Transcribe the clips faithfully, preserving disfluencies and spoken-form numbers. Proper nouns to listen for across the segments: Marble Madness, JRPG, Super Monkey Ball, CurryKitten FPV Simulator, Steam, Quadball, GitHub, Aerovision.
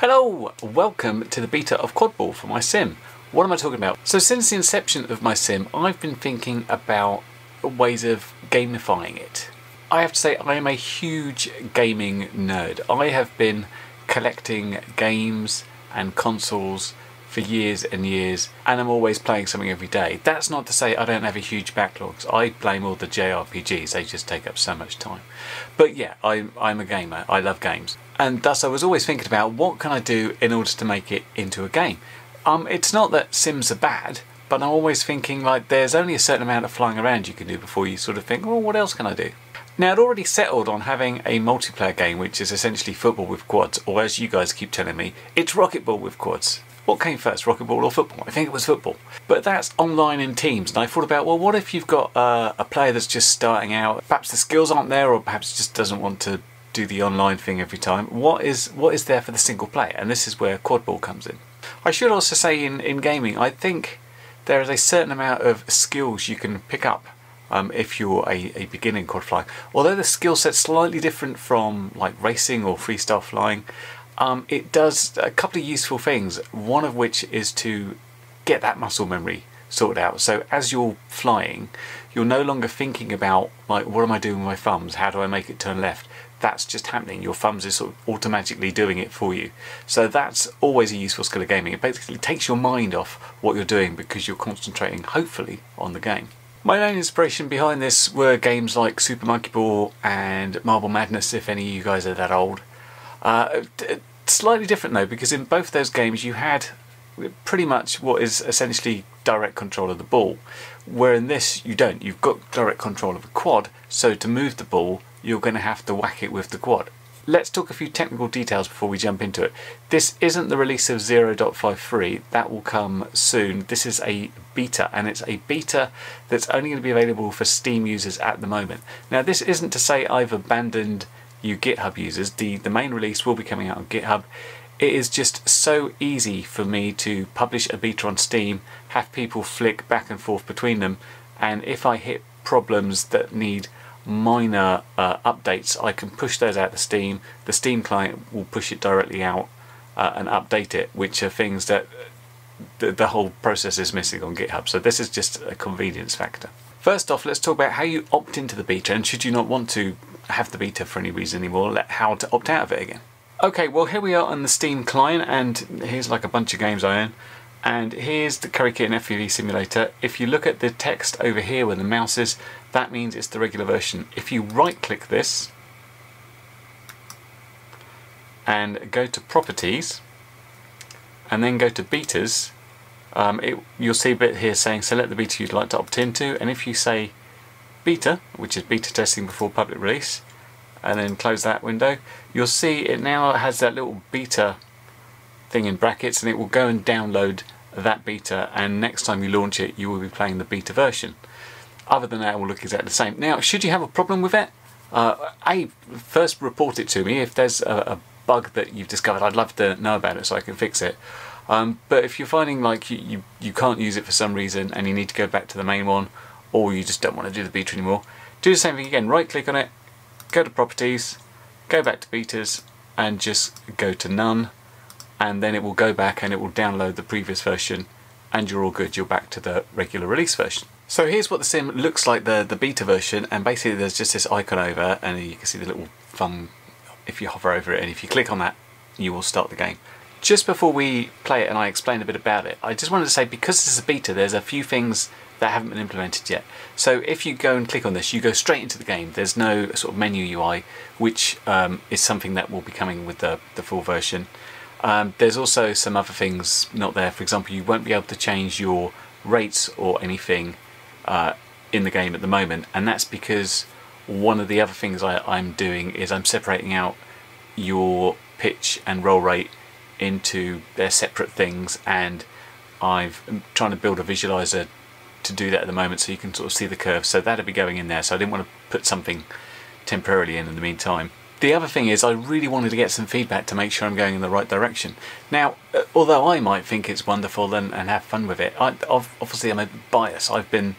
Hello! Welcome to the beta of Quadball for my sim. What am I talking about? So since the inception of my sim, I've been thinking about ways of gamifying it. I have to say I am a huge gaming nerd. I have been collecting games and consoles for years and years, and I'm always playing something every day. That's not to say I don't have a huge backlog. I blame all the J R P Gs, they just take up so much time. But yeah, I, I'm a gamer, I love games. And thus I was always thinking about what can I do in order to make it into a game. Um, it's not that Sims are bad, but I'm always thinking like there's only a certain amount of flying around you can do before you sort of think, well, what else can I do? Now I'd already settled on having a multiplayer game which is essentially football with quads, or as you guys keep telling me, it's racquetball with quads. What came first, racquetball or football? I think it was football. But that's online in teams, and I thought about, well, what if you've got uh, a player that's just starting out, perhaps the skills aren't there, or perhaps just doesn't want to do the online thing every time. What is what is there for the single player? And this is where Quadball comes in. I should also say in, in gaming, I think there is a certain amount of skills you can pick up um, if you're a, a beginner in quad flying. Although the skill set's slightly different from like racing or freestyle flying, um, it does a couple of useful things, one of which is to get that muscle memory sorted out. So as you're flying, you're no longer thinking about like, what am I doing with my thumbs? How do I make it turn left? That's just happening. Your thumbs is sort of automatically doing it for you. So that's always a useful skill of gaming. It basically takes your mind off what you're doing because you're concentrating, hopefully, on the game. My own inspiration behind this were games like Super Monkey Ball and Marble Madness, if any of you guys are that old. Uh, slightly different though, because in both those games you had pretty much what is essentially direct control of the ball, where in this you don't. You've got direct control of a quad, so to move the ball you're going to have to whack it with the quad. Let's talk a few technical details before we jump into it. This isn't the release of zero point five three, that will come soon. This is a beta, and it's a beta that's only going to be available for Steam users at the moment. Now this isn't to say I've abandoned you GitHub users. The, the main release will be coming out on GitHub. It is just so easy for me to publish a beta on Steam, have people flick back and forth between them, and if I hit problems that need minor uh, updates, I can push those out to Steam. The Steam client will push it directly out uh, and update it, which are things that the, the whole process is missing on GitHub. So this is just a convenience factor. First off, let's talk about how you opt into the beta, and should you not want to have the beta for any reason anymore, how to opt out of it again. Okay, well here we are on the Steam client, and here's like a bunch of games I own. And here's the CurryKitten F P V Simulator. If you look at the text over here where the mouse is, that means it's the regular version. If you right click this and go to Properties and then go to Betas, um, it, you'll see a bit here saying select the beta you'd like to opt into, and if you say beta, which is beta testing before public release, and then close that window, you'll see it now has that little beta thing in brackets, and it will go and download that beta, and next time you launch it you will be playing the beta version. Other than that, it will look exactly the same. Now should you have a problem with it, uh, A, first report it to me. If there's a, a bug that you've discovered, I'd love to know about it so I can fix it. Um, but if you're finding like you, you, you can't use it for some reason and you need to go back to the main one, or you just don't want to do the beta anymore, do the same thing again. Right click on it, go to Properties, go back to Betas, and just go to None, and then it will go back and it will download the previous version, and you're all good, you're back to the regular release version. So here's what the sim looks like, the, the beta version, and basically there's just this icon over, and you can see the little thumb if you hover over it, and if you click on that you will start the game. Just before we play it and I explain a bit about it, I just wanted to say, because this is a beta, there's a few things that haven't been implemented yet. So if you go and click on this, you go straight into the game. There's no sort of menu U I, which um, is something that will be coming with the, the full version. Um, there's also some other things not there. For example, you won't be able to change your rates or anything uh, in the game at the moment, and that's because one of the other things I, I'm doing is I'm separating out your pitch and roll rate into their separate things, and I've, I'm trying to build a visualizer to do that at the moment so you can sort of see the curve, so that'll be going in there, so I didn't want to put something temporarily in in the meantime. The other thing is I really wanted to get some feedback to make sure I'm going in the right direction. Now, although I might think it's wonderful and, and have fun with it, I, obviously I'm a bias. I've been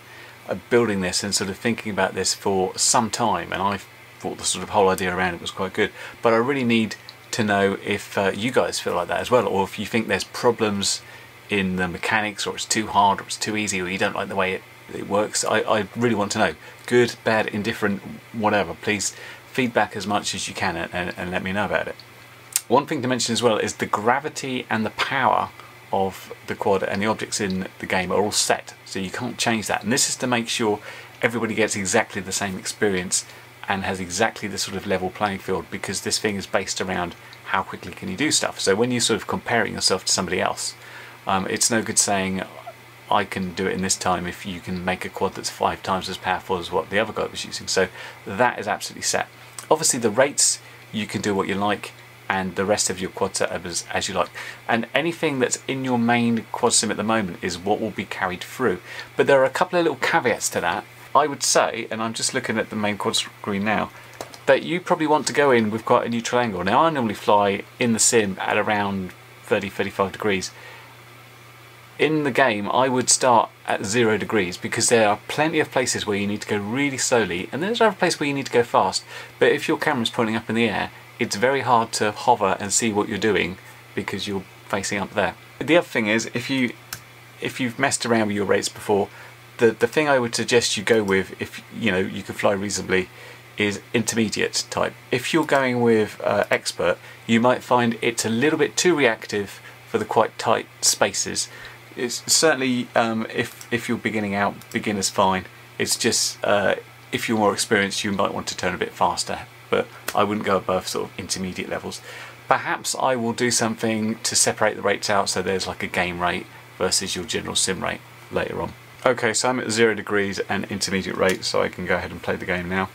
building this and sort of thinking about this for some time, and I thought the sort of whole idea around it was quite good. But I really need to know if uh, you guys feel like that as well, or if you think there's problems in the mechanics, or it's too hard, or it's too easy, or you don't like the way it, it works. I, I really want to know. Good, bad, indifferent, whatever. Please feedback as much as you can and, and, and let me know about it. One thing to mention as well is the gravity and the power of the quad and the objects in the game are all set, so you can't change that. And this is to make sure everybody gets exactly the same experience and has exactly the sort of level playing field, because this thing is based around how quickly can you do stuff. So when you're sort of comparing yourself to somebody else, um, it's no good saying I can do it in this time if you can make a quad that's five times as powerful as what the other guy was using. So that is absolutely set. Obviously the rates, you can do what you like, and the rest of your quad setup as, as you like. And anything that's in your main quad sim at the moment is what will be carried through. But there are a couple of little caveats to that. I would say, and I'm just looking at the main quad screen now, that you probably want to go in with quite a neutral angle. Now I normally fly in the sim at around thirty, thirty-five degrees. In the game I would start at zero degrees because there are plenty of places where you need to go really slowly, and there's another place where you need to go fast. But if your camera's pointing up in the air, it's very hard to hover and see what you're doing because you're facing up there. The other thing is, if you if you've messed around with your rates before, the the thing I would suggest you go with, if you know you can fly reasonably, is intermediate type. If you're going with uh, expert, you might find it's a little bit too reactive for the quite tight spaces. It's certainly um, if if you're beginning out, beginner's fine. It's just uh, if you're more experienced, you might want to turn a bit faster. But I wouldn't go above sort of intermediate levels. Perhaps I will do something to separate the rates out, so there's like a game rate versus your general sim rate later on. Okay, so I'm at zero degrees and intermediate rate, so I can go ahead and play the game now.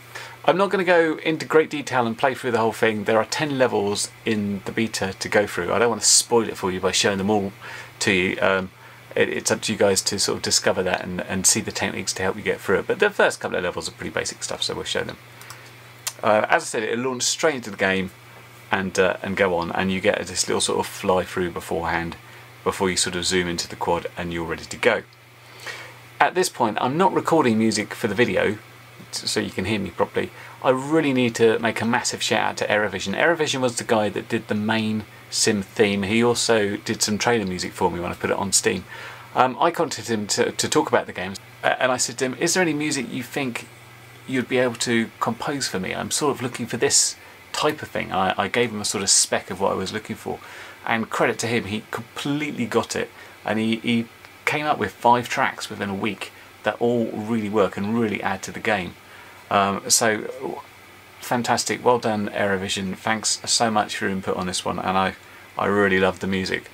I'm not going to go into great detail and play through the whole thing. There are ten levels in the beta to go through. I don't want to spoil it for you by showing them all to you. Um, it, it's up to you guys to sort of discover that and, and see the techniques to help you get through it. But the first couple of levels are pretty basic stuff, so we'll show them. Uh, as I said, it'll launch straight into the game and uh, and go on, and you get this little sort of fly through beforehand before you sort of zoom into the quad and you're ready to go. At this point I'm not recording music for the video so you can hear me properly. I really need to make a massive shout out to Aerovision. Aerovision was the guy that did the main sim theme. He also did some trailer music for me when I put it on Steam. Um, I contacted him to, to talk about the games, and I said to him, is there any music you think you'd be able to compose for me? I'm sort of looking for this type of thing. I, I gave him a sort of spec of what I was looking for, and credit to him, he completely got it, and he, he came up with five tracks within a week that all really work and really add to the game. Um, so fantastic, well done Aerovision, thanks so much for your input on this one, and I, I really love the music.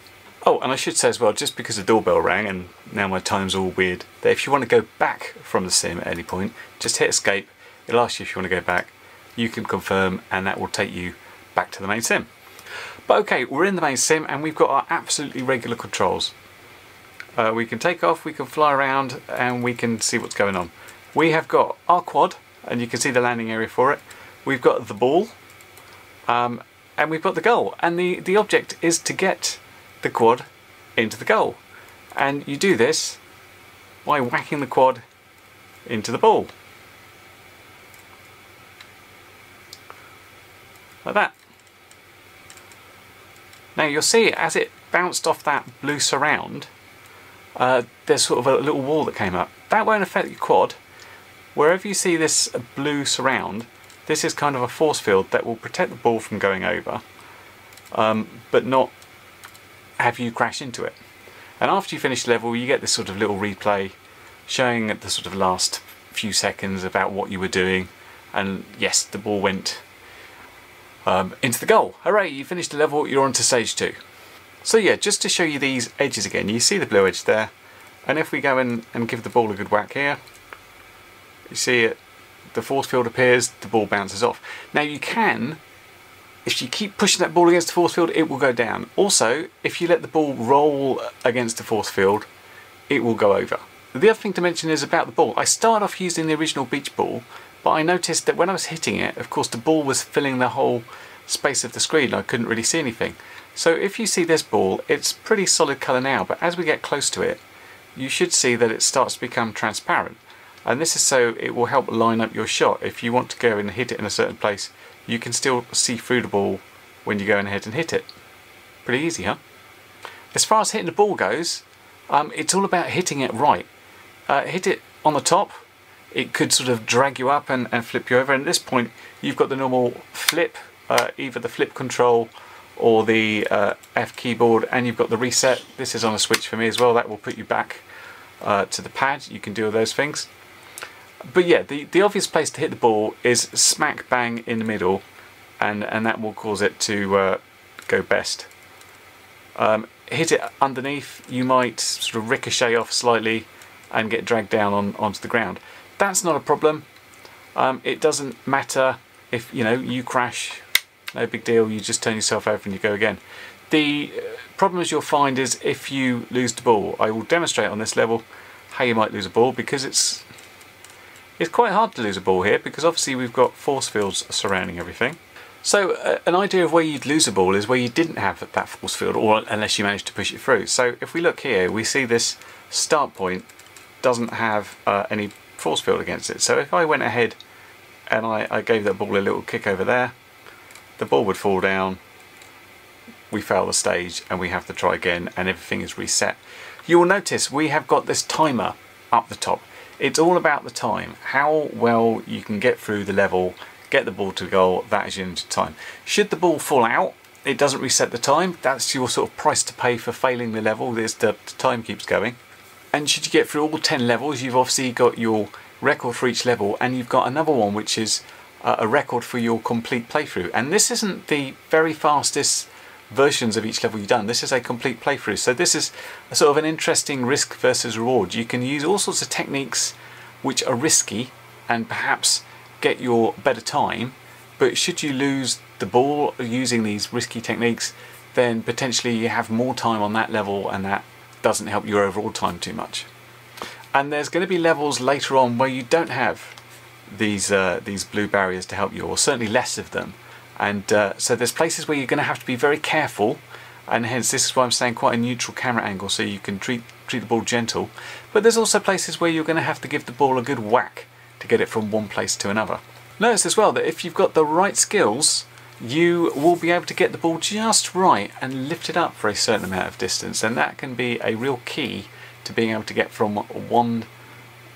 Oh, and I should say as well, just because the doorbell rang and now my time's all weird, that if you want to go back from the sim at any point, just hit escape, it'll ask you if you want to go back, you can confirm, and that will take you back to the main sim. But okay, we're in the main sim and we've got our absolutely regular controls. Uh, we can take off, we can fly around, and we can see what's going on. We have got our quad, and you can see the landing area for it. We've got the ball, um, and we've got the goal, and the, the object is to get the quad into the goal, and you do this by whacking the quad into the ball like that. Now you'll see as it bounced off that blue surround, uh, there's sort of a little wall that came up. That won't affect your quad. Wherever you see this blue surround, this is kind of a force field that will protect the ball from going over, um, but not have you crash into it. And after you finish the level, you get this sort of little replay showing the sort of last few seconds about what you were doing, and yes, the ball went um, into the goal. Hooray, you finished the level, you're on to stage two. So yeah, just to show you these edges again, you see the blue edge there, and if we go in and give the ball a good whack here, you see it, the force field appears, the ball bounces off. Now you can, if you keep pushing that ball against the force field, it will go down. Also, if you let the ball roll against the force field, it will go over. The other thing to mention is about the ball. I started off using the original beach ball, but I noticed that when I was hitting it, of course, the ball was filling the whole space of the screen. I couldn't really see anything. So if you see this ball, it's pretty solid color now, but as we get close to it, you should see that it starts to become transparent. And this is so it will help line up your shot. If you want to go and hit it in a certain place, you can still see through the ball when you go ahead and hit it. Pretty easy, huh? As far as hitting the ball goes, um, it's all about hitting it right. Uh, hit it on the top, it could sort of drag you up and, and flip you over, and at this point you've got the normal flip, uh, either the flip control or the uh, F keyboard, and you've got the reset. This is on a Switch for me as well, that will put you back uh, to the pad. You can do all those things. But yeah, the, the obvious place to hit the ball is smack bang in the middle, and, and that will cause it to uh, go best. Um, hit it underneath, you might sort of ricochet off slightly and get dragged down on, onto the ground. That's not a problem. Um, it doesn't matter if, you know, you crash, no big deal, you just turn yourself over and you go again. The problem, as you'll find, is if you lose the ball. I will demonstrate on this level how you might lose a ball, because it's It's quite hard to lose a ball here, because obviously we've got force fields surrounding everything. So uh, an idea of where you'd lose a ball is where you didn't have that force field, or unless you managed to push it through. So if we look here, we see this start point doesn't have uh, any force field against it. So if I went ahead and I, I gave that ball a little kick over there, the ball would fall down, we fail the stage, and we have to try again, and everything is reset. You will notice we have got this timer up the top. It's all about the time, how well you can get through the level, get the ball to the goal, that is your limited time. Should the ball fall out, it doesn't reset the time, that's your sort of price to pay for failing the level, the, the time keeps going. And should you get through all ten levels, you've obviously got your record for each level, and you've got another one which is uh, a record for your complete playthrough. And this isn't the very fastest versions of each level you've done, this is a complete playthrough, so this is a sort of an interesting risk versus reward. You can use all sorts of techniques which are risky and perhaps get your better time, but should you lose the ball using these risky techniques, then potentially you have more time on that level, and that doesn't help your overall time too much. And there's going to be levels later on where you don't have these uh, these blue barriers to help you, or certainly less of them. And uh, so there's places where you're going to have to be very careful, and hence this is why I'm saying quite a neutral camera angle, so you can treat, treat the ball gentle. But there's also places where you're going to have to give the ball a good whack to get it from one place to another. Notice as well that if you've got the right skills, you will be able to get the ball just right and lift it up for a certain amount of distance, and that can be a real key to being able to get from one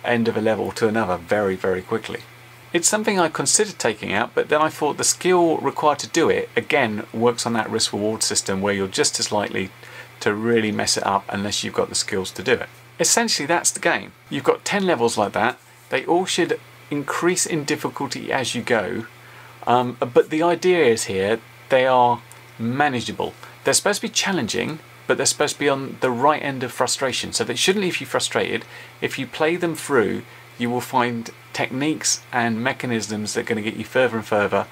end of a level to another very, very quickly. It's something I considered taking out, but then I thought the skill required to do it, again, works on that risk-reward system where you're just as likely to really mess it up unless you've got the skills to do it. Essentially, that's the game. You've got ten levels like that. They all should increase in difficulty as you go, um, but the idea is here, they are manageable. They're supposed to be challenging, but they're supposed to be on the right end of frustration, so they shouldn't leave you frustrated. If you play them through, you will find techniques and mechanisms that are going to get you further and further,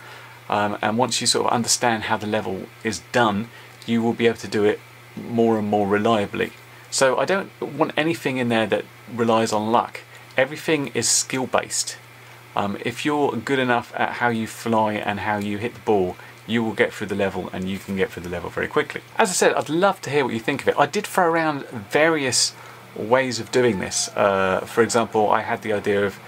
um, and once you sort of understand how the level is done, you will be able to do it more and more reliably. So I don't want anything in there that relies on luck. Everything is skill based. Um, if you're good enough at how you fly and how you hit the ball, you will get through the level, and you can get through the level very quickly. As I said, I'd love to hear what you think of it. I did throw around various ways of doing this. Uh, for example, I had the idea of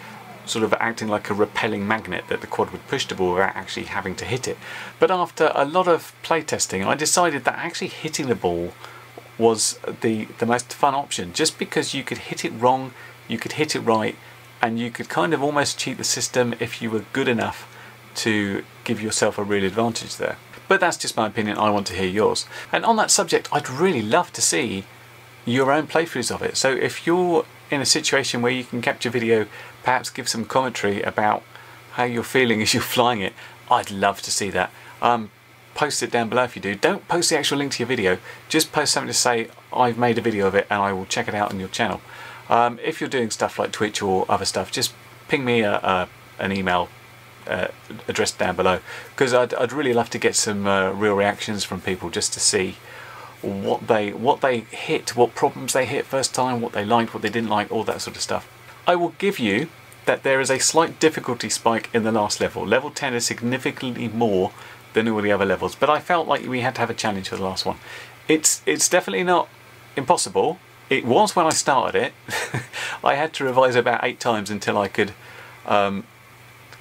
sort of acting like a repelling magnet, that the quad would push the ball without actually having to hit it. But after a lot of playtesting, I decided that actually hitting the ball was the, the most fun option, just because you could hit it wrong, you could hit it right, and you could kind of almost cheat the system if you were good enough to give yourself a real advantage there. But that's just my opinion, I want to hear yours. And on that subject, I'd really love to see your own playthroughs of it. So if you're in a situation where you can capture video, perhaps give some commentary about how you're feeling as you're flying it, I'd love to see that. Um, post it down below if you do. Don't post the actual link to your video, just post something to say I've made a video of it and I will check it out on your channel. Um, if you're doing stuff like Twitch or other stuff, just ping me a, a, an email uh, address down below, because I'd, I'd really love to get some uh, real reactions from people, just to see what they what they hit, what problems they hit first time, what they liked, what they didn't like, all that sort of stuff. I will give you that there is a slight difficulty spike in the last level. Level ten is significantly more than all the other levels, but I felt like we had to have a challenge for the last one. It's, it's definitely not impossible. It was when I started it. I had to revise about eight times until I could um,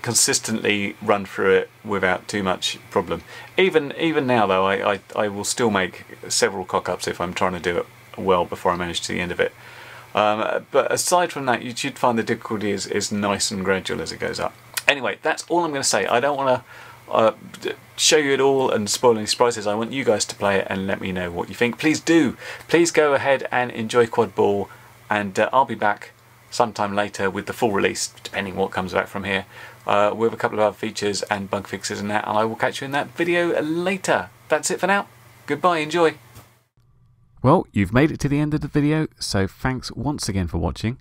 consistently run through it without too much problem. Even even now though, I, I, I will still make several cock-ups if I'm trying to do it well before I manage to the end of it. Um, but aside from that, you should find the difficulty is, is nice and gradual as it goes up. Anyway, that's all I'm going to say. I don't want to uh, show you it all and spoil any surprises. I want you guys to play it and let me know what you think. Please do. Please go ahead and enjoy Quadball, and uh, I'll be back sometime later with the full release, depending what comes back from here, uh, with a couple of other features and bug fixes and that, and I will catch you in that video later. That's it for now. Goodbye, enjoy. Well, you've made it to the end of the video, so thanks once again for watching.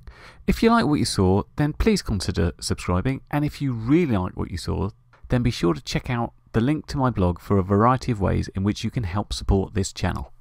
If you like what you saw, then please consider subscribing, and if you really like what you saw, then be sure to check out the link to my blog for a variety of ways in which you can help support this channel.